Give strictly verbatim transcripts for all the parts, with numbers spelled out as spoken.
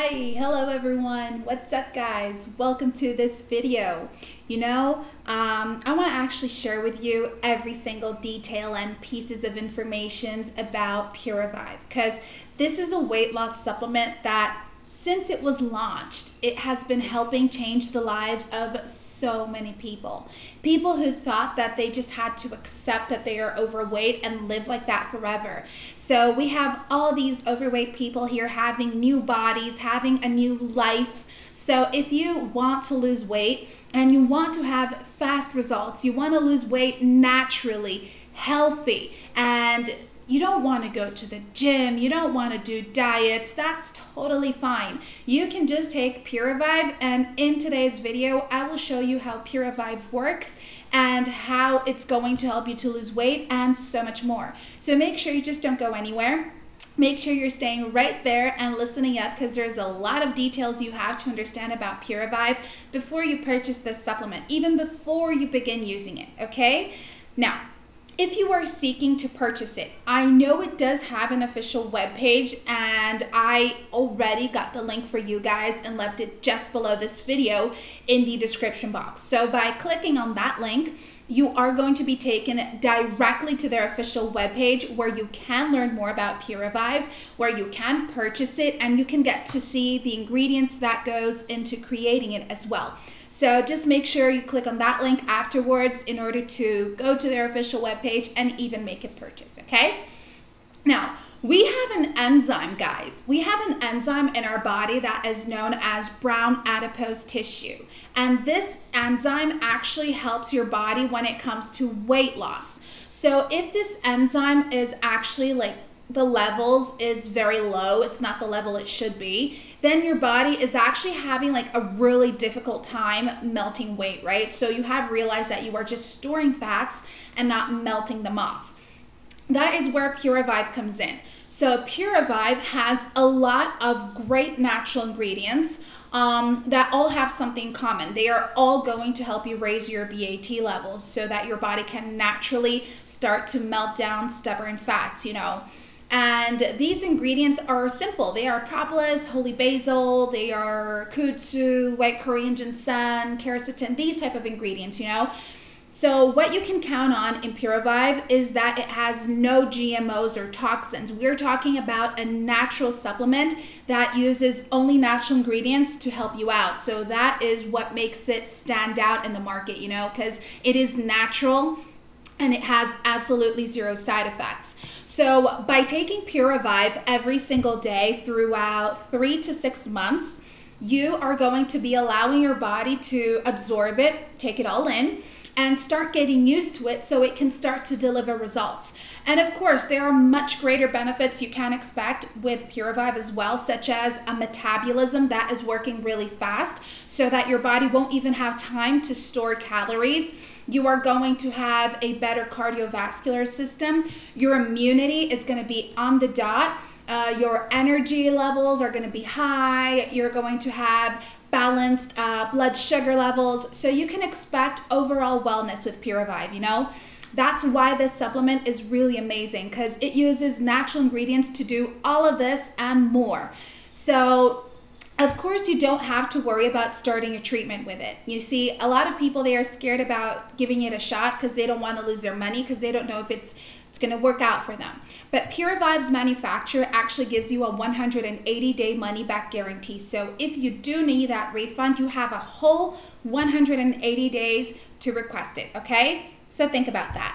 Hi, hello everyone. What's up guys? Welcome to this video. You know, um, I want to actually share with you every single detail and pieces of information about Puravive because this is a weight loss supplement that since it was launched, it has been helping change the lives of so many people. People who thought that they just had to accept that they are overweight and live like that forever. So we have all these overweight people here having new bodies, having a new life. So if you want to lose weight and you want to have fast results, you want to lose weight naturally, healthy, and you don't want to go to the gym, you don't want to do diets, that's totally fine. You can just take Puravive, and in today's video, I will show you how Puravive works and how it's going to help you to lose weight and so much more. So make sure you just don't go anywhere. Make sure you're staying right there and listening up because there's a lot of details you have to understand about Puravive before you purchase this supplement, even before you begin using it, okay? Now, if you are seeking to purchase it, I know it does have an official webpage and I already got the link for you guys and left it just below this video in the description box. So by clicking on that link, you are going to be taken directly to their official webpage where you can learn more about Puravive, where you can purchase it, and you can get to see the ingredients that goes into creating it as well. So just make sure you click on that link afterwards in order to go to their official webpage and even make a purchase, okay? Now, we have an enzyme, guys. We have an enzyme in our body that is known as brown adipose tissue. And this enzyme actually helps your body when it comes to weight loss. So if this enzyme is actually like the levels is very low, it's not the level it should be, then your body is actually having like a really difficult time melting weight, right? So you have realized that you are just storing fats and not melting them off. That is where Puravive comes in. So Puravive has a lot of great natural ingredients um, that all have something in common. They are all going to help you raise your B A T levels so that your body can naturally start to melt down stubborn fats, you know. And these ingredients are simple. They are propolis, holy basil, they are kudzu, white Korean ginseng, carisetin, these type of ingredients, you know. So what you can count on in Puravive is that it has no G M Os or toxins. We're talking about a natural supplement that uses only natural ingredients to help you out. So that is what makes it stand out in the market, you know, because it is natural and it has absolutely zero side effects. So by taking Puravive every single day throughout three to six months, you are going to be allowing your body to absorb it, take it all in, and start getting used to it so it can start to deliver results. And of course, there are much greater benefits you can expect with Puravive as well, such as a metabolism that is working really fast so that your body won't even have time to store calories. You are going to have a better cardiovascular system. Your immunity is going to be on the dot. Uh, your energy levels are going to be high. You're going to have balanced uh, blood sugar levels. So you can expect overall wellness with Puravive, you know? That's why this supplement is really amazing because it uses natural ingredients to do all of this and more. So of course you don't have to worry about starting a treatment with it. You see, a lot of people, they are scared about giving it a shot because they don't want to lose their money because they don't know if it's It's going to work out for them. But Puravive's manufacturer actually gives you a one hundred eighty day money-back guarantee. So if you do need that refund, you have a whole one hundred eighty days to request it, okay? So think about that.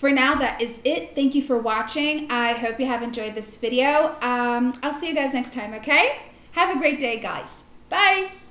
For now, that is it. Thank you for watching. I hope you have enjoyed this video. Um, I'll see you guys next time, okay? Have a great day, guys. Bye!